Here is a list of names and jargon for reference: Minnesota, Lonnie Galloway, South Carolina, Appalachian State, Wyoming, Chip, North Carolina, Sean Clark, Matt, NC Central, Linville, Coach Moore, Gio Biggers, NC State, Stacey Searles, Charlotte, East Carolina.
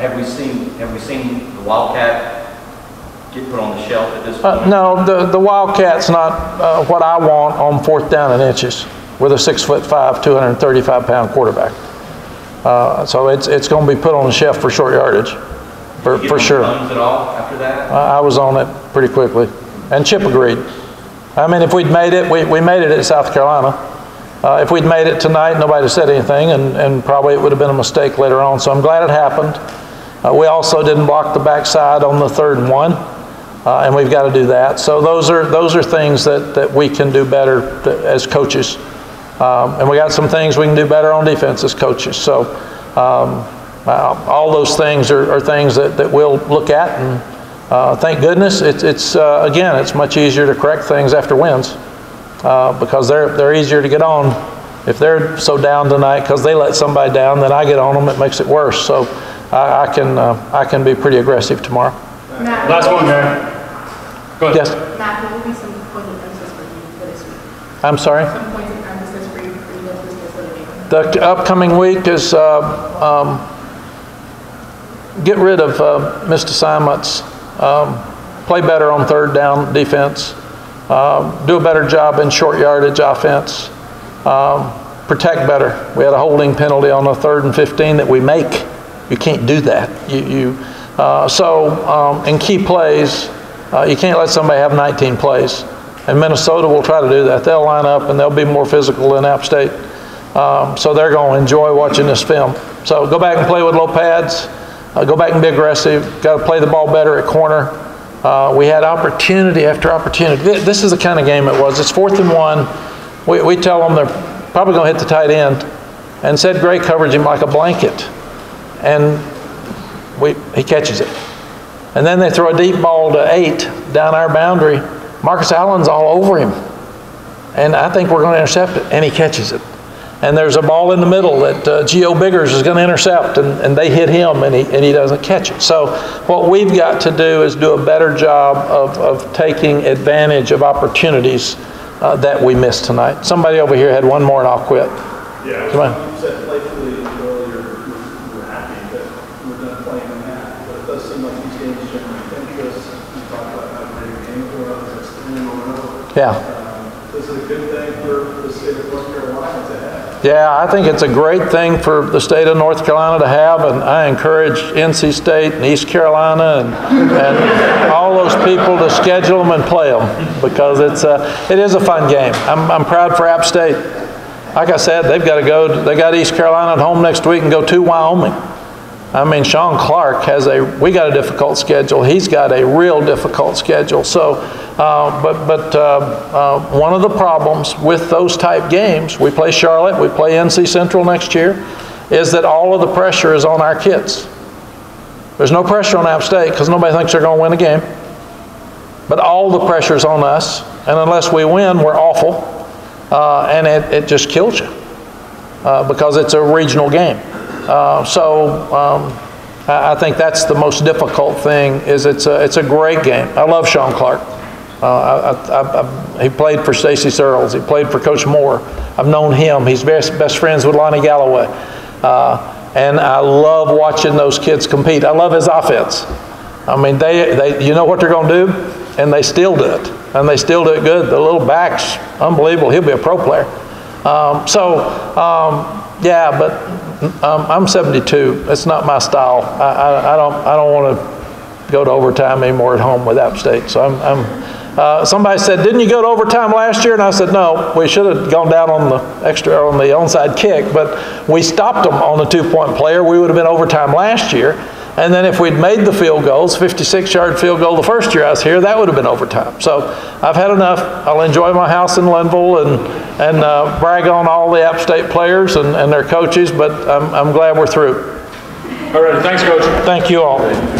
Have we seen the Wildcat get put on the shelf at this point? No, the Wildcat's not what I want on 4th down and inches with a 6'5", 235-pound quarterback. So it's going to be put on the shelf for short yardage, for sure. At all after that? I was on it pretty quickly, and Chip agreed. I mean, if we'd made it, we made it at South Carolina. If we'd made it tonight, nobody said anything, and probably it would have been a mistake later on. So I'm glad it happened. We also didn't block the backside on the 3rd and 1, and we've got to do that. So those are things that we can do better as coaches, and we got some things we can do better on defense as coaches. So all those things are things that we'll look at, and thank goodness it's again, it's much easier to correct things after wins. Because they're easier to get on. If they're so down tonight because they let somebody down, then I get on them, it makes it worse. So I can be pretty aggressive tomorrow. Matt, last one, Mary. Go ahead. Yes. Matt, what will be some points of emphasis for you for this week? I'm sorry? Some points of emphasis for you for this week? The upcoming week is get rid of missed assignments, play better on 3rd down defense, do a better job in short yardage offense, protect better. We had a holding penalty on the 3rd and 15 that we make. You can't do that. So in key plays, you can't let somebody have 19 plays. And Minnesota will try to do that. They'll line up and they'll be more physical than App State. So they're going to enjoy watching this film. So go back and play with low pads. Go back and be aggressive. Got to play the ball better at corner. We had opportunity after opportunity. This is the kind of game it was. It's 4th and 1. We tell them they're probably going to hit the tight end, and said Gray coverage him like a blanket, and he catches it. And then they throw a deep ball to 8 down our boundary. Marcus Allen's all over him, and I think we're going to intercept it, and he catches it. And there's a ball in the middle that Gio Biggers is going to intercept, and they hit him, and he doesn't catch it. So what we've got to do is do a better job of taking advantage of opportunities that we missed tonight. Somebody over here had one more, and I'll quit. Yeah. Come on. You said playfully earlier you were happy that you were done playing in that, but it does seem like these games generate interest. You talked about how great your game was. It's 3-0. Yeah. This is a good thing for the state of North Carolina to have. Yeah, I think it's a great thing for the state of North Carolina to have, and I encourage NC State and East Carolina and all those people to schedule them and play them, because it is a fun game. I'm proud for App State. Like I said, they got East Carolina at home next week and go to Wyoming. I mean, Sean Clark we got a difficult schedule. He's got a real difficult schedule. So, but one of the problems with those type games, we play Charlotte, we play NC Central next year, is that all of the pressure is on our kids. There's no pressure on App State because nobody thinks they're going to win a game. But all the pressure is on us, and unless we win, we're awful, and it just kills you because it's a regional game. I think that's the most difficult thing. Is it's a great game. I love Sean Clark. He played for Stacey Searles. He played for Coach Moore. I've known him. He's best friends with Lonnie Galloway. And I love watching those kids compete. I love his offense. I mean, they you know what they're going to do, and they still do it. And they still do it good. The little back's unbelievable. He'll be a pro player. Yeah, but. I'm 72. That's not my style. I don't want to go to overtime anymore at home with App State. So somebody said, "Didn't you go to overtime last year?" And I said, "No, we should have gone down on the onside kick, but we stopped them on the two-point player. We would have been overtime last year, and then if we'd made the field goals, 56-yard field goal the first year I was here, that would have been overtime." So I've had enough. I'll enjoy my house in Linville and brag on all the App State players and their coaches, but I'm glad we're through. All right, thanks, Coach. Thank you all.